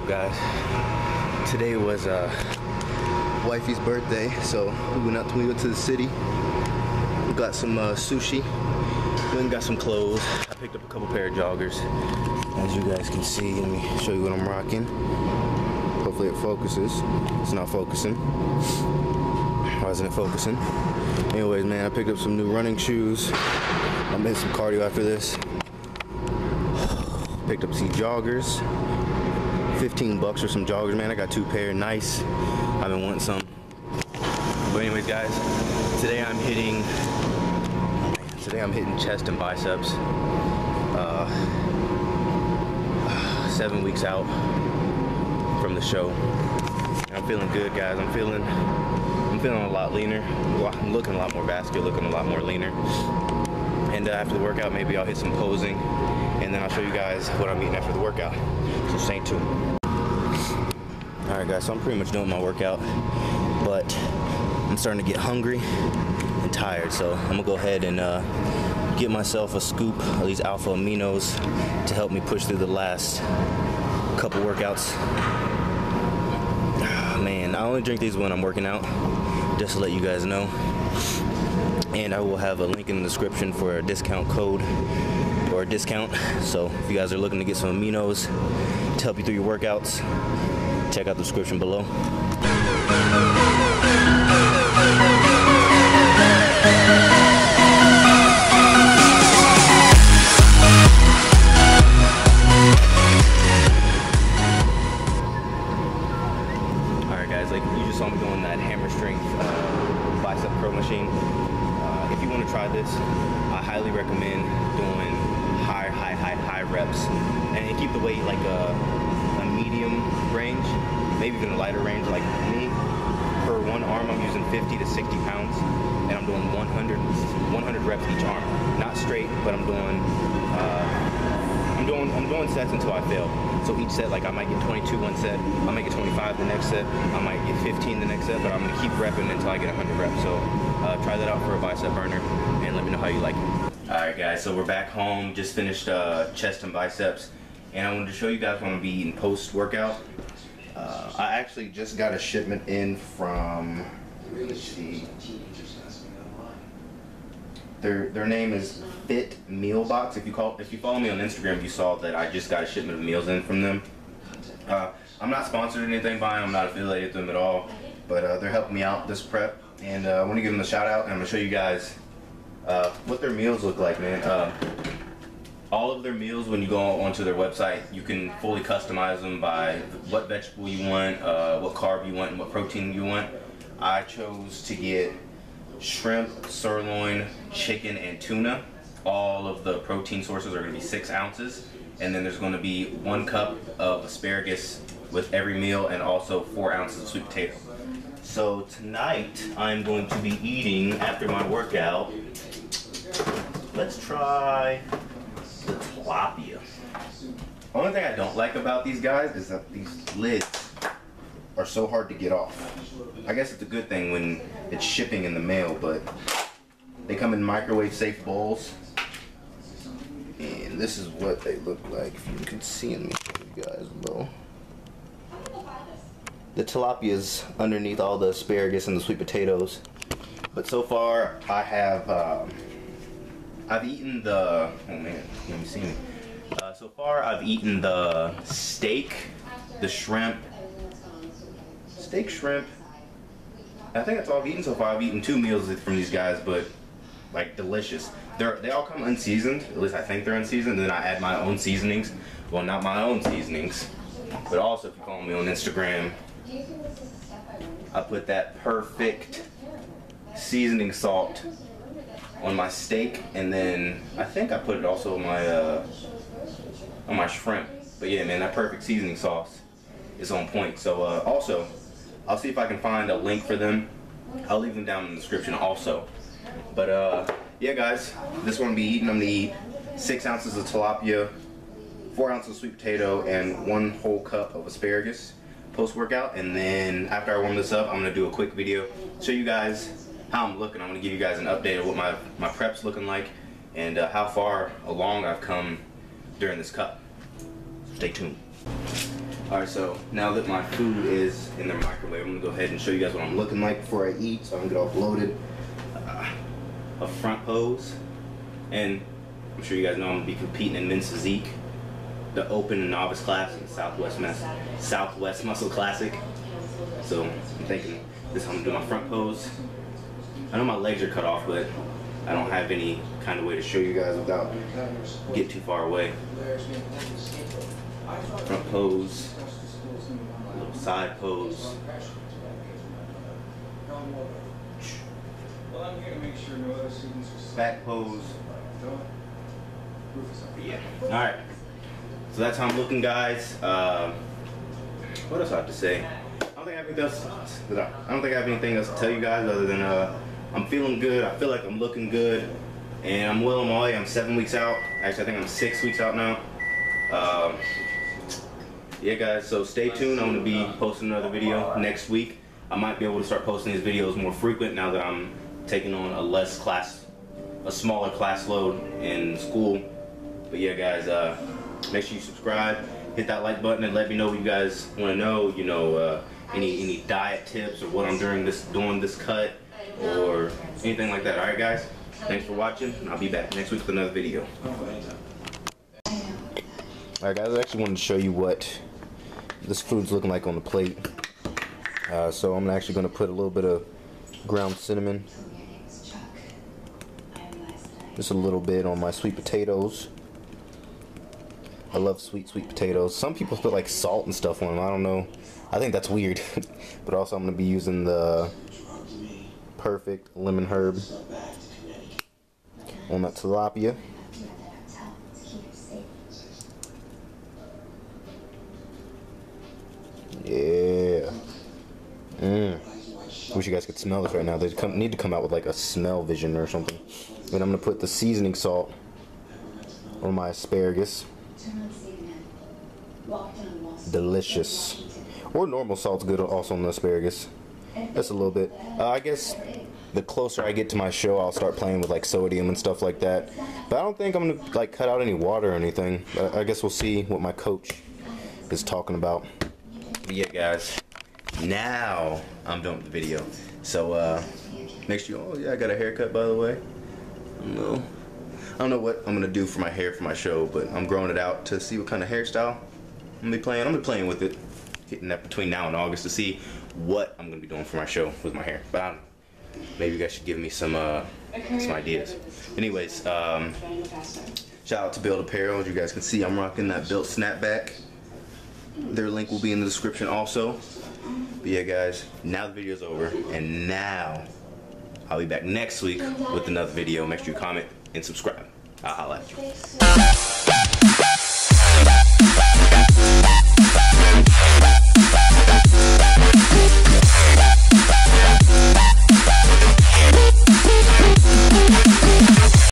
up, guys? Today was wifey's birthday, so we went out. We went to the city. We got some sushi. Went and got some clothes. I picked up a couple pair of joggers, as you guys can see. Let me show you what I'm rocking. Hopefully it focuses. It's not focusing. Why isn't it focusing? Anyways, man, I picked up some new running shoes. I'm in some cardio after this. Picked up some joggers. $15 for some joggers, man. I got two pair, nice. I've been wanting some. But anyways, guys, today I'm hitting. Chest and biceps. 7 weeks out from the show. I'm feeling good, guys. I'm feeling a lot leaner. I'm looking a lot more vascular, looking a lot more leaner. And after the workout, maybe I'll hit some posing, and then I'll show you guys what I'm eating after the workout. So stay tuned. All right, guys. So I'm pretty much doing my workout, but I'm starting to get hungry and tired. So I'm gonna go ahead and get myself a scoop of these alpha aminos to help me push through the last couple workouts. Man, I only drink these when I'm working out, just to let you guys know. And I will have a link in the description for a discount code or a discount. So if you guys are looking to get some aminos to help you through your workouts, check out the description below. Alright guys, like you just saw me doing that hammer strength bicep curl machine. If you want to try this, I highly recommend doing high reps, and keep the weight like a medium range, maybe even a lighter range. Like me, for one arm I'm using 50 to 60 pounds, and I'm doing 100 reps each arm. Not straight, but I'm doing sets until I fail. So each set, like I might get 22 one set, I'll make it 25 the next set, I might get 15 the next set, but I'm gonna keep repping until I get 100 reps. So try that out for a bicep burner and let me know how you like it. All right guys, so we're back home, just finished chest and biceps, and I wanted to show you guys what I'm gonna be eating post workout. I actually just got a shipment in from, let's see, Their name is Fit Meal Box. If you follow me on Instagram, you saw that I just got a shipment of meals in from them. I'm not sponsored or anything by them. I'm not affiliated with them at all. But they're helping me out this prep, and I want to give them a shout out. And I'm gonna show you guys what their meals look like, man. All of their meals, when you go onto their website, you can fully customize them by what vegetable you want, what carb you want, and what protein you want. I chose to get shrimp, sirloin, chicken, and tuna. All of the protein sources are gonna be 6 ounces, and then there's gonna be 1 cup of asparagus with every meal, and also 4 ounces of sweet potato. So tonight, I'm going to be eating, after my workout, let's try the tilapia. Only thing I don't like about these guys is that these lids are so hard to get off. I guess it's a good thing when it's shipping in the mail, but they come in microwave safe bowls, and this is what they look like. If you can see me, you guys, though, the tilapia is underneath all the asparagus and the sweet potatoes. But so far, I have I've eaten the, oh man, let me see me. So far, I've eaten the steak, the shrimp. Steak, shrimp. I think that's all I've eaten so far. I've eaten 2 meals from these guys, but like delicious. They all come unseasoned. At least I think they're unseasoned. And then I add my own seasonings. Well, not my own seasonings, but also if you follow me on Instagram, I put that perfect seasoning salt on my steak, and then I think I put it also on my shrimp. But yeah, man, that perfect seasoning sauce is on point. So also, I'll see if I can find a link for them. I'll leave them down in the description also. But yeah, guys, this one I'm gonna be eating. I'm gonna eat 6 ounces of tilapia, 4 ounces of sweet potato, and 1 whole cup of asparagus post-workout. And then after I warm this up, I'm gonna do a quick video, show you guys how I'm looking. I'm gonna give you guys an update of what my prep's looking like, and how far along I've come during this cut. Stay tuned. Alright, so now that my food is in the microwave, I'm going to go ahead and show you guys what I'm looking like before I eat. So I'm going to get all bloated. A front pose. And I'm sure you guys know I'm going to be competing in Men's Physique, the open and novice class in Southwest Muscle Classic. So I'm thinking this is how I'm going to do my front pose. I know my legs are cut off, but I don't have any kind of way to show you guys without getting too far away. Front pose, a little side pose. Back pose. Yeah. Alright. So that's how I'm looking, guys. What else I have to say? I don't think I have anything else to tell you guys other than I'm feeling good. I feel like I'm looking good. And I'm well on my way. I'm 7 weeks out. Actually, I think I'm 6 weeks out now. Yeah, guys, so stay tuned. I'm going to be posting another video next week. I might be able to start posting these videos more frequent now that I'm taking on a smaller class load in school. But yeah, guys, make sure you subscribe, hit that like button, and let me know what you guys want to know. You know, any diet tips or what I'm doing this cut or anything like that. All right, guys, thanks for watching, and I'll be back next week with another video. All right, guys, I actually wanted to show you what this food's looking like on the plate. So I'm actually going to put a little bit of ground cinnamon, just a little bit on my sweet potatoes. I love sweet potatoes. Some people put like salt and stuff on them. I don't know. I think that's weird. But also I'm going to be using the perfect lemon herb on that tilapia. Yeah. Wish you guys could smell this right now. They need to come out with like a smell vision or something. And I'm going to put the seasoning salt on my asparagus. Delicious. Or normal salt's good also on the asparagus. Just a little bit. I guess the closer I get to my show, I'll start playing with like sodium and stuff like that. But I don't think I'm going to like cut out any water or anything. I guess we'll see what my coach is talking about. But yeah, guys. Now I'm done with the video. So make sure you, oh yeah, I got a haircut by the way. I don't know what I'm going to do for my hair for my show, but I'm growing it out to see what kind of hairstyle I'm going to be playing. I'm going to be playing with it, hitting that between now and August to see what I'm going to be doing for my show with my hair. But I don't, maybe you guys should give me some ideas. Anyways, shout out to Build Apparel. As you guys can see, I'm rocking that Built snapback. Their link will be in the description also. But yeah, guys, now the video's over, and now I'll be back next week with another video. Make sure you comment and subscribe. I'll holla at you.